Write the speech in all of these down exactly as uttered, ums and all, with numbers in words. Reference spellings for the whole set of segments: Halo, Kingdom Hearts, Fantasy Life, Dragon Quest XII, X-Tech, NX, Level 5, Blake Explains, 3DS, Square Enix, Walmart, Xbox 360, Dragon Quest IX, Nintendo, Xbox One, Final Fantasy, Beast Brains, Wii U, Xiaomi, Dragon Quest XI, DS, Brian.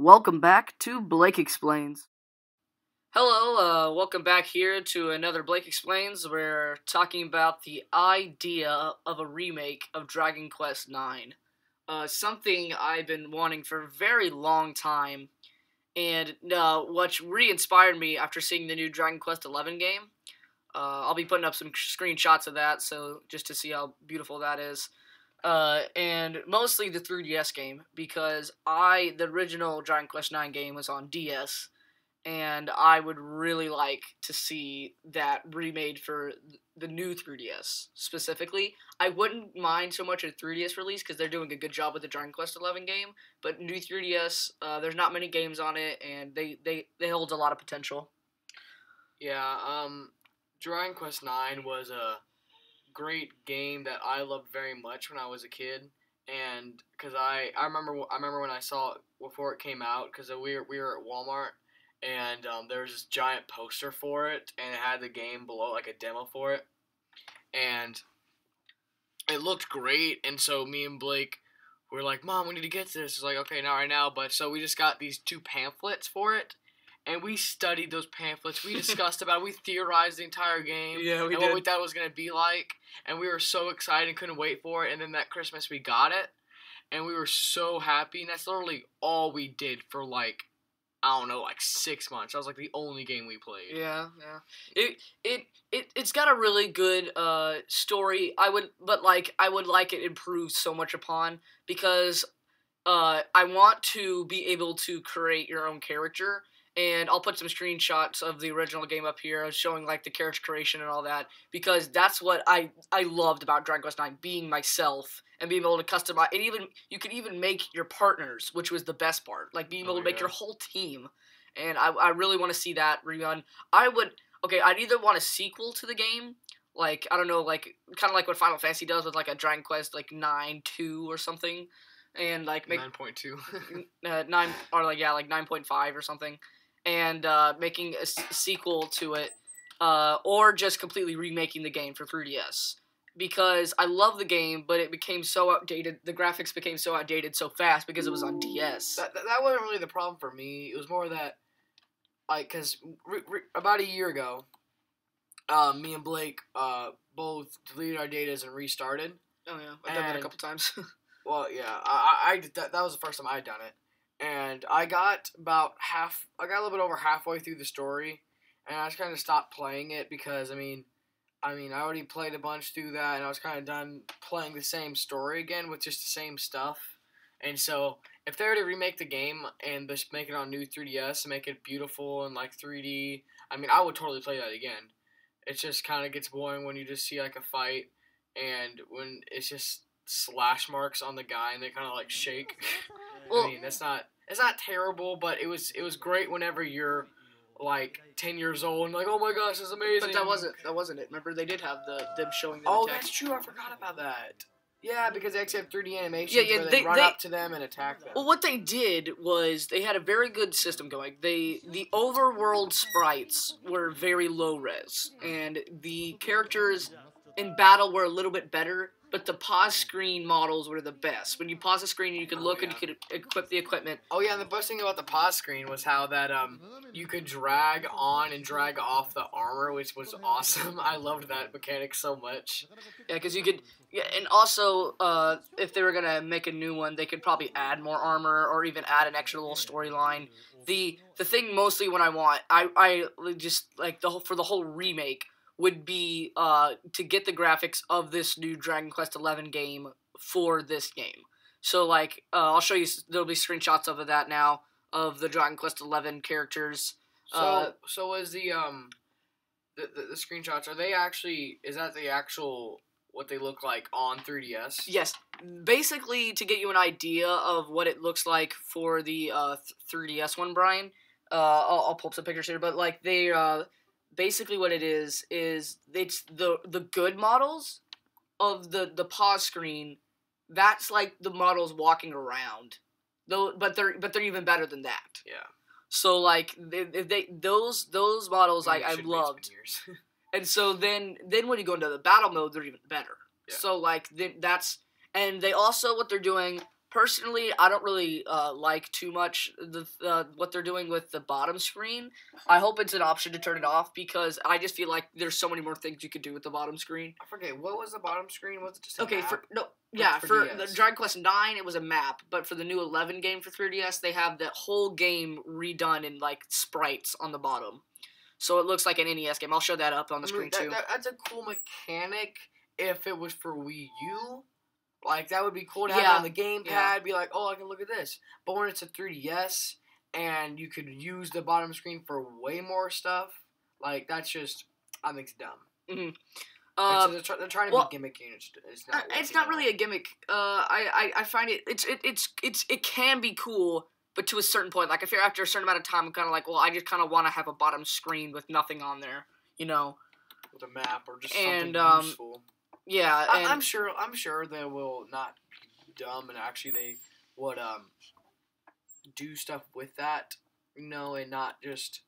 Welcome back to Blake Explains. Hello, uh, welcome back here to another Blake Explains. We're talking about the idea of a remake of Dragon Quest nine. Uh, something I've been wanting for a very long time, and uh, what really inspired me after seeing the new Dragon Quest eleven game. Uh, I'll be putting up some screenshots of that, so just to see how beautiful that is. Uh, and mostly the three D S game, because I, the original Dragon Quest nine game was on D S, and I would really like to see that remade for the new three D S, specifically. I wouldn't mind so much a three D S release, because they're doing a good job with the Dragon Quest eleven game, but new three D S, uh, there's not many games on it, and they, they, they hold a lot of potential. Yeah, um... Dragon Quest nine was a great game that I loved very much when I was a kid, and because I I remember I remember when I saw it before it came out, because we were we were at Walmart, and um, there was this giant poster for it, and it had the game below, like a demo for it, and it looked great. And so me and Blake were like, "Mom, we need to get this." It's like, "Okay, not right now," but so we just got these two pamphlets for it. And we studied those pamphlets. We discussed about it. We theorized the entire game. Yeah, we and did. What we thought it was going to be like. And we were so excited and couldn't wait for it. And then that Christmas we got it. And we were so happy. And that's literally all we did for like, I don't know, like six months. That was like the only game we played. Yeah, yeah. It, it, it, it's got a really good uh, story. I would, but like, I would like it improved so much upon. Because uh, I want to be able to create your own character. And I'll put some screenshots of the original game up here showing, like, the character creation and all that. Because that's what I, I loved about Dragon Quest nine, being myself and being able to customize. And even, you could even make your partners, which was the best part. Like, being able oh, to make yeah. your whole team. And I, I really want to see that redone. I would, okay, I'd either want a sequel to the game. Like, I don't know, like, kind of like what Final Fantasy does with, like, a Dragon Quest, like, nine two or something. And, like, make... nine point two. uh, nine, or, like, yeah, like, nine point five or something. And uh, making a s sequel to it, uh, or just completely remaking the game for three D S. Because I love the game, but it became so outdated, the graphics became so outdated so fast because it was on D S. That, that, that wasn't really the problem for me. It was more that, like, because about a year ago, uh, me and Blake uh, both deleted our datas and restarted. Oh, yeah. I've and, done that a couple times. Well, yeah. I, I, that, that was the first time I'd done it. And I got about half, I got a little bit over halfway through the story, and I just kind of stopped playing it because, I mean, I mean, I already played a bunch through that, and I was kind of done playing the same story again with just the same stuff. And so, if they were to remake the game and just make it on new three D S and make it beautiful and, like, three D, I mean, I would totally play that again. It just kind of gets boring when you just see, like, a fight, and when it's just slash marks on the guy, and they kind of, like, shake. Well, I mean, that's not it's not terrible, but it was it was great whenever you're like ten years old and like, oh my gosh, it's amazing. But that wasn't that wasn't it. Remember, they did have the them showing. Them oh, attacking. That's true. I forgot about that. Yeah, because they actually have three D animations yeah, yeah, where they, they run they, up to them and attack them. Well, what they did was they had a very good system going. They the overworld sprites were very low res, and the characters in battle were a little bit better. But the pause screen models were the best. When you pause the screen, you could look oh, yeah. and you could equip the equipment. Oh, yeah, and the best thing about the pause screen was how that um you could drag on and drag off the armor, which was awesome. I loved that mechanic so much. Yeah, because you could... Yeah, and also, uh, if they were going to make a new one, they could probably add more armor or even add an extra little storyline. The the thing mostly when I want, I, I just, like, the whole, for the whole remake... would be uh, to get the graphics of this new Dragon Quest eleven game for this game. So, like, uh, I'll show you, there'll be screenshots of that now, of the Dragon Quest eleven characters. So, uh, so is the, um, the, the, the screenshots, are they actually, is that the actual, what they look like on three D S? Yes. Basically, to get you an idea of what it looks like for the uh, three D S one, Brian, uh, I'll, I'll pull up some pictures here, but, like, they, uh, basically what it is, is it's the the good models of the, the pause screen. That's like the models walking around. Though, but they're but they're even better than that. Yeah. So like they, they those those models I, I loved. And so then then when you go into the battle mode, they're even better. Yeah. So like that's and they also what they're doing Personally, I don't really uh, like too much the uh, what they're doing with the bottom screen. I hope it's an option to turn it off, because I just feel like there's so many more things you could do with the bottom screen. I forget, what was the bottom screen? Was it just a okay, map? For, no, yeah, for, for the Dragon Quest nine, it was a map, but for the new eleven game for three D S, they have the whole game redone in, like, sprites on the bottom. So it looks like an N E S game. I'll show that up on the I mean, screen, that, too. That, that's a cool mechanic if it was for Wii U. Like, that would be cool to have yeah. on the gamepad. Yeah. Be like, oh, I can look at this. But when it's a three D S, and you could use the bottom screen for way more stuff, like, that's just, I think it's dumb. Mm-hmm. Uh, so they're, try they're trying to well, be gimmicky, and it's, it's not. It's not really a gimmick. Uh, I, I I find it it's it it's it's it can be cool, but to a certain point. Like, if you're after a certain amount of time, I'm kind of like, well, I just kind of want to have a bottom screen with nothing on there, you know, with a map or just and, something um, useful. Yeah, and I, I'm sure. I'm sure they will not be dumb, and actually they would um do stuff with that, you know, and not just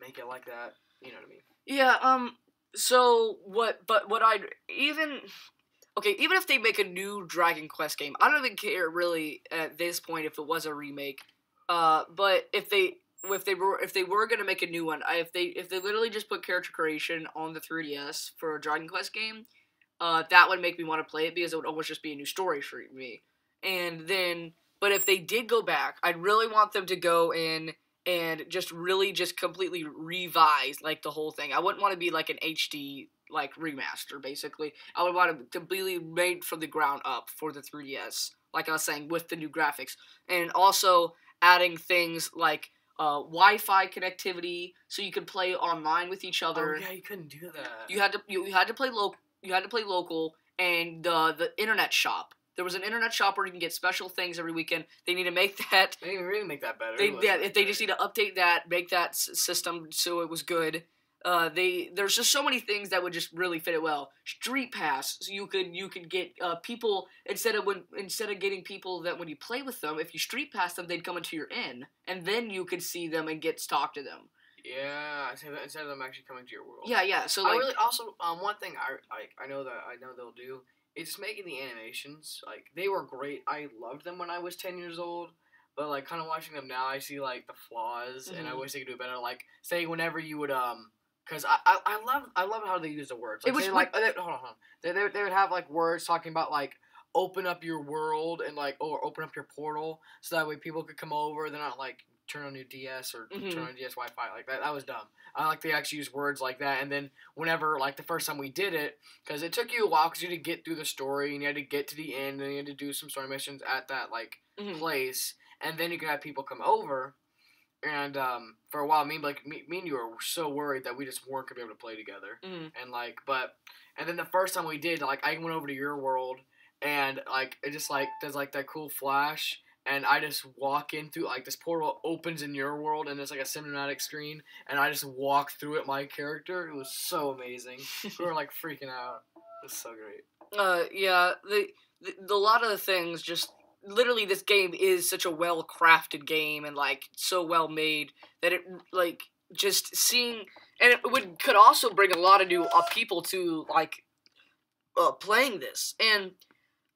make it like that. You know what I mean? Yeah. Um. So what? But what I even okay, even if they make a new Dragon Quest game, I don't even care really at this point if it was a remake. Uh, but if they if they were if they were gonna make a new one, I, if they if they literally just put character creation on the three D S for a Dragon Quest game, uh, that would make me want to play it, because it would almost just be a new story for me. And then, but if they did go back, I'd really want them to go in and just really just completely revise, like, the whole thing. I wouldn't want to be, like, an H D, like, remaster, basically. I would want it completely made from the ground up for the three D S, like I was saying, with the new graphics. And also adding things like uh, Wi-Fi connectivity, so you could play online with each other. Oh, yeah, you couldn't do that. You had to, you, you had to play lo- you had to play local, and uh, the internet shop. There was an internet shop where you can get special things every weekend. They need to make that. They need to really make that better. They, yeah, if they just need to update that, make that s system so it was good. Uh, they there's just so many things that would just really fit it well. Street pass, so you could you could get uh, people instead of when instead of getting people that when you play with them, if you street pass them, they'd come into your inn, and then you could see them and get to talk to them. Yeah, instead of them actually coming to your world. Yeah, yeah. So like, I really also um one thing I I I know that I know they'll do. It's just making the animations, like, they were great. I loved them when I was ten years old, but, like, kind of watching them now, I see, like, the flaws, mm-hmm. and I wish they could do better. Like, say, whenever you would, um, because I, I, I love I love how they use the words. Like, it was, say, like, like they, hold on, hold on. They, they, they would have, like, words talking about, like, open up your world and, like, or open up your portal, so that way people could come over. They're not, like, turn on your D S or mm-hmm. turn on D S Wi-Fi. Like, that, that was dumb. I like they actually use words like that. And then whenever, like, the first time we did it, because it took you a while because you had to get through the story, and you had to get to the end, and you had to do some story missions at that, like, mm-hmm. place. And then you could have people come over. And um, for a while, me, like, me, me and you were so worried that we just weren't going to be able to play together. Mm-hmm. And, like, but, and then the first time we did, like, I went over to your world, and, like, it just, like, does, like, that cool flash. And I just walk in through, like, this portal opens in your world, and it's, like, a cinematic screen. And I just walk through it, my character. It was so amazing. We were, like, freaking out. It was so great. Uh, yeah. The, the, the lot of the things just, literally, this game is such a well-crafted game and, like, so well-made that it, like, just seeing, and it would could also bring a lot of new uh, people to, like, uh, playing this. And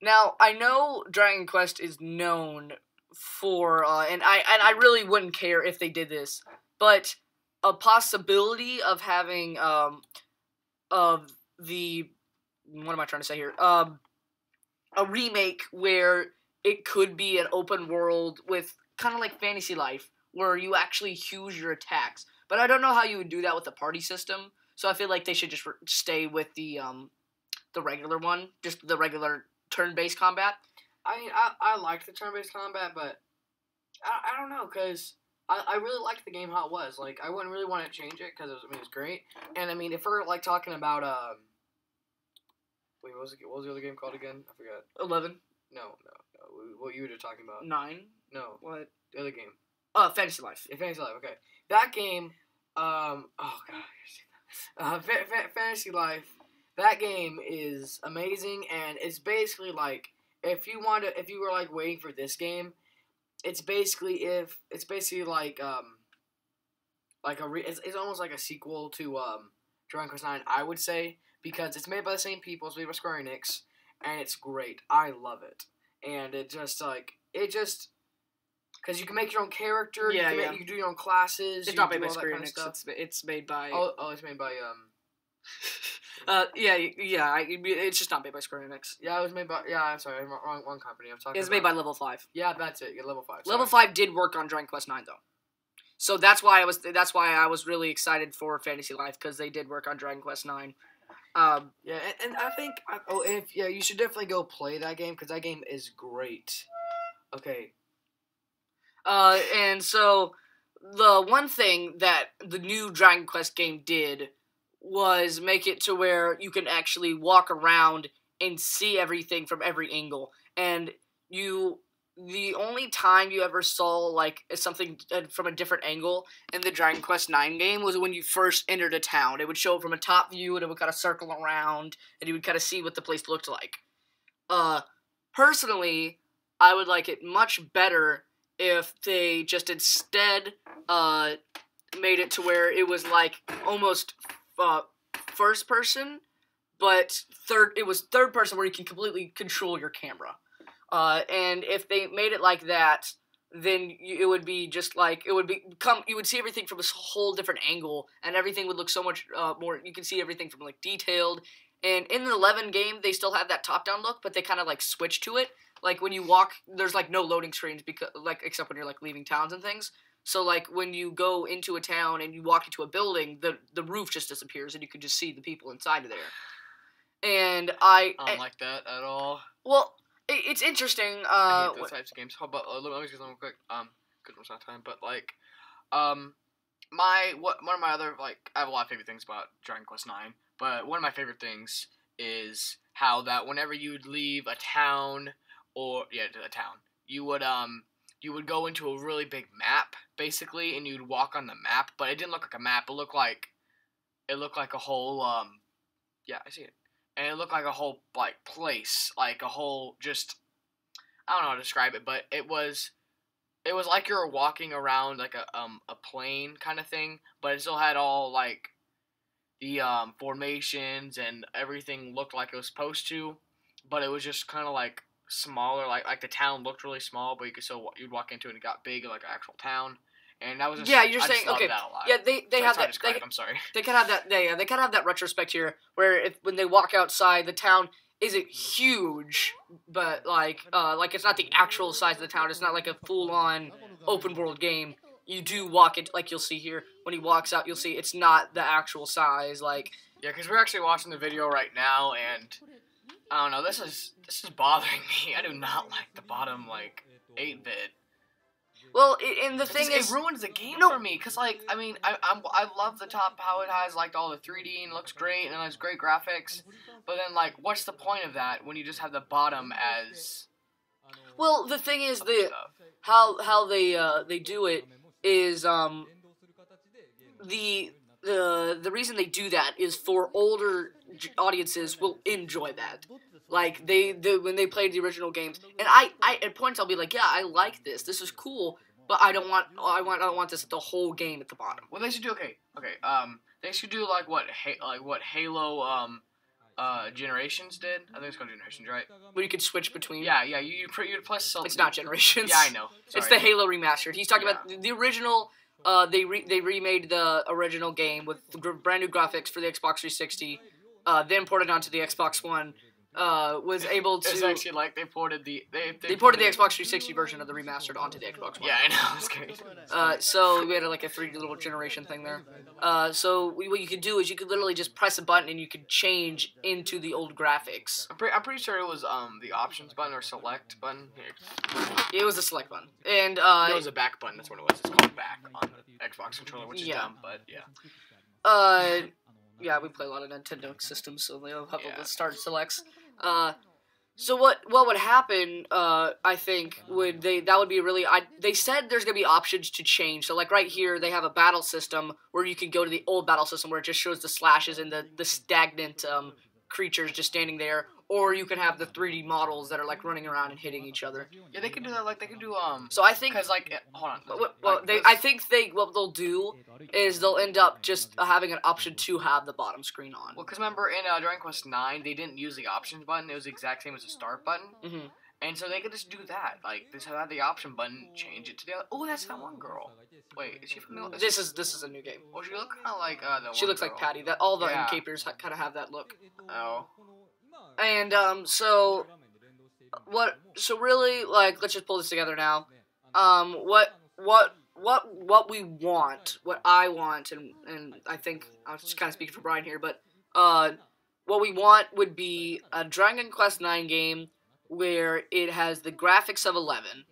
now, I know Dragon Quest is known for, uh, and I and I really wouldn't care if they did this, but a possibility of having, um, of the, what am I trying to say here, um, a remake where it could be an open world with, kind of like Fantasy Life, where you actually use your attacks, but I don't know how you would do that with the party system, so I feel like they should just re stay with the, um, the regular one, just the regular turn-based combat. I mean, I, I like the turn-based combat, but I, I don't know, because I, I really liked the game how it was. Like, I wouldn't really want to change it, because, I mean, it's great. And, I mean, if we're, like, talking about, um... wait, what was, the, what was the other game called again? I forgot. Eleven. No, no, no. What you were just talking about. Nine? No. What? The other game. Uh, Fantasy Life. Yeah, Fantasy Life, okay. That game, um... oh, God. Uh, fa fa Fantasy Life. That game is amazing, and it's basically like if you want to, if you were like waiting for this game, it's basically if it's basically like um like a re it's, it's almost like a sequel to um Dragon Quest nine, I would say, because it's made by the same people, it's made by Square Enix, and it's great. I love it. and it just like it just because you can make your own character. Yeah, you can, yeah. Make, you can do your own classes. It's not made by Square Enix. Kind of it's, it's made by. Oh, oh, it's made by um. Uh, yeah, yeah, I, it's just not made by Square Enix. Yeah, it was made by, yeah, I'm sorry, wrong, wrong company, I'm talking It was about. made by Level five. Yeah, that's it, yeah, Level five. Sorry. Level five did work on Dragon Quest nine, though. So that's why I was, that's why I was really excited for Fantasy Life, because they did work on Dragon Quest nine. Um, yeah, and, and I think, oh, and if, yeah, you should definitely go play that game, because that game is great. Okay. Uh, and so, the one thing that the new Dragon Quest game did was make it to where you can actually walk around and see everything from every angle. And you, the only time you ever saw, like, something from a different angle in the Dragon Quest nine game was when you first entered a town. It would show it from a top view, and it would kind of circle around, and you would kind of see what the place looked like. Uh, personally, I would like it much better if they just instead, uh, made it to where it was, like, almost... Uh, first person, but third. It was third person where you can completely control your camera. Uh, and if they made it like that, then you, it would be just like it would be come. You would see everything from a whole different angle, and everything would look so much uh, more. You can see everything from like detailed. And in the eleven game, they still have that top-down look, but they kind of like switch to it. Like when you walk, there's like no loading screens because like except when you're like leaving towns and things. So, like, when you go into a town and you walk into a building, the, the roof just disappears and you can just see the people inside of there. And I... I don't I, like that at all. Well, it, it's interesting. Uh, I hate those types of games. How about, uh, let me just go real quick. Um, good one's not time, but, like, um, my, what, one of my other, like, I have a lot of favorite things about Dragon Quest nine, but one of my favorite things is how that whenever you would leave a town, or, yeah, a town, you would, um... you would go into a really big map, basically, and you'd walk on the map, but it didn't look like a map, it looked like, it looked like a whole, um, yeah, I see it, and it looked like a whole, like, place, like a whole, just, I don't know how to describe it, but it was, it was like you were walking around, like, a, um, a plane kind of thing, but it still had all, like, the, um, formations, and everything looked like it was supposed to, but it was just kind of, like, smaller, like like the town looked really small, but you could still you'd walk into it and it got big, like an actual town, and that was just, yeah. You're I saying okay, that a lot. yeah. They they so have that. They, I'm sorry. They kind of have that. They yeah, they kind of have that retrospect here, where if, when they walk outside, the town isn't huge, but like uh like it's not the actual size of the town. It's not like a full on open world game. You do walk it like you'll see here when he walks out. You'll see it's not the actual size. Like yeah, because we're actually watching the video right now and. I don't know, this is, this is bothering me. I do not like the bottom, like, eight bit. Well, it, and the thing just, is... It ruins the game no. for me, because, like, I mean, I I'm, I love the top, how it has, like, all the three D and looks great, and it has great graphics, but then, like, what's the point of that when you just have the bottom as... Well, the thing is, the how how they uh, they do it is, um, the, the, the reason they do that is for older... audiences will enjoy that, like they the, when they played the original games. And I, I at points I'll be like, yeah, I like this. This is cool, but I don't want, I want, I don't want this the whole game at the bottom. Well, they should do okay, okay. Um, they should do like what, ha like what Halo, um, uh, Generations did. I think it's called Generations, right? Where you could switch between. Yeah, yeah. You you you press something. It's not Generations. Yeah, I know. Sorry. It's the Halo remastered. He's talking yeah. about the original. Uh, they re they remade the original game with brand new graphics for the Xbox three sixty. Uh, then ported onto the Xbox One, uh, was able to... It's actually like they ported the... They, they, they ported the Xbox three sixty version of the remastered onto the Xbox One. Yeah, I know, it's crazy. Uh, so we had a, like a three D little generation thing there. Uh, so we, what you could do is you could literally just press a button and you could change into the old graphics. I'm, pre I'm pretty sure it was um, the options button or select button. It was a select button. And uh, it was a back button, that's what it was. It's called back on the Xbox controller, which is yeah. dumb, but yeah. Uh... Yeah, we play a lot of Nintendo systems, so they'll have yeah. the start selects. Uh, so what what would happen? Uh, I think would they that would be really. I they said there's gonna be options to change. So like right here, they have a battle system where you can go to the old battle system where it just shows the slashes and the the stagnant um, creatures just standing there, or you can have the three D models that are like running around and hitting each other. Yeah, they can do that. Like they can do um. So I think because like hold on. What, well, like, they I think they what they'll do is they'll end up just having an option to have the bottom screen on. Well, because remember in uh, Dragon Quest nine they didn't use the options button. It was the exact same as the start button. Mm-hmm. And so they could just do that. Like, they had the option button, change it to the other. Oh, that's that one girl. Wait, is she from the... This is, this is a new game. Well, she looks kind of like uh, the one She looks girl. like Patty. That, all the yeah. M-capers kind of have that look. Oh. And, um, so... What... So really, like, let's just pull this together now. Um, what... What... What... What we want, what I want, and, and I think... I was just kind of speaking for Brian here, but... Uh... What we want would be a Dragon Quest nine game where it has the graphics of eleven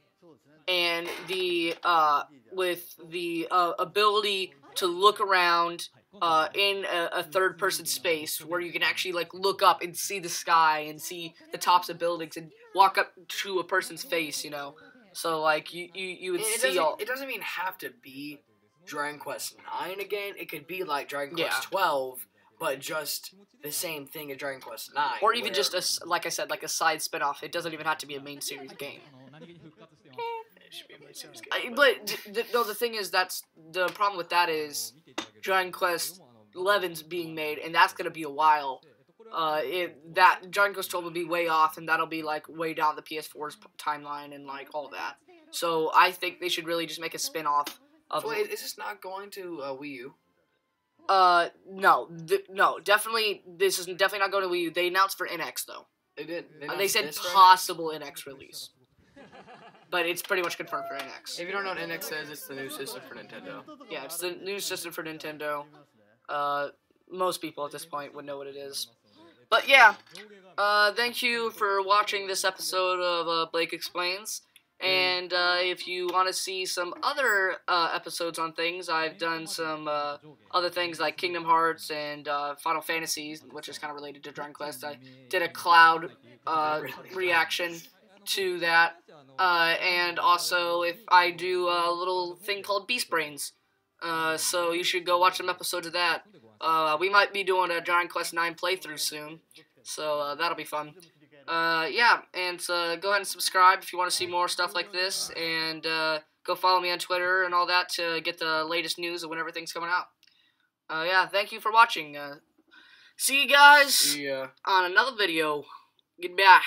and the uh, with the uh, ability to look around uh, in a, a third-person space where you can actually like look up and see the sky and see the tops of buildings and walk up to a person's face, you know. So like you you, you would it see all. It doesn't even have to be Dragon Quest nine again. It could be like Dragon yeah. Quest twelve. But just the same thing as Dragon Quest nine. Or even just, a, like I said, like a side spin-off. It doesn't even have to be a main series game. It should be a main series game. But, but th no, the thing is, that's the problem with that is Dragon Quest eleven's being made, and that's going to be a while. Uh, it, that Dragon Quest twelve will be way off, and that'll be, like, way down the P S four's timeline and, like, all that. So I think they should really just make a spin-off of... Wait, is this not going to uh, Wii U? Uh, no, no, definitely, this is definitely not going to Wii U. They announced for N X, though. They did. They, uh, they said possible N X release. But it's pretty much confirmed for N X. If you don't know what N X is, it's the new system for Nintendo. Yeah, it's the new system for Nintendo. Uh, most people at this point would know what it is. But yeah, uh, thank you for watching this episode of, uh, Blake Explains. And, uh, if you want to see some other, uh, episodes on things, I've done some, uh, other things like Kingdom Hearts and, uh, Final Fantasy, which is kind of related to Dragon Quest. I did a Cloud, uh, reaction to that. Uh, and also, if I do a little thing called Beast Brains. Uh, so you should go watch some episodes of that. Uh, we might be doing a Dragon Quest nine playthrough soon. So, uh, that'll be fun. Uh, yeah, and, uh, go ahead and subscribe if you want to see more stuff like this, and, uh, go follow me on Twitter and all that to get the latest news of when everything's coming out. Uh, yeah, thank you for watching. Uh, see you guys see ya. on another video. Goodbye.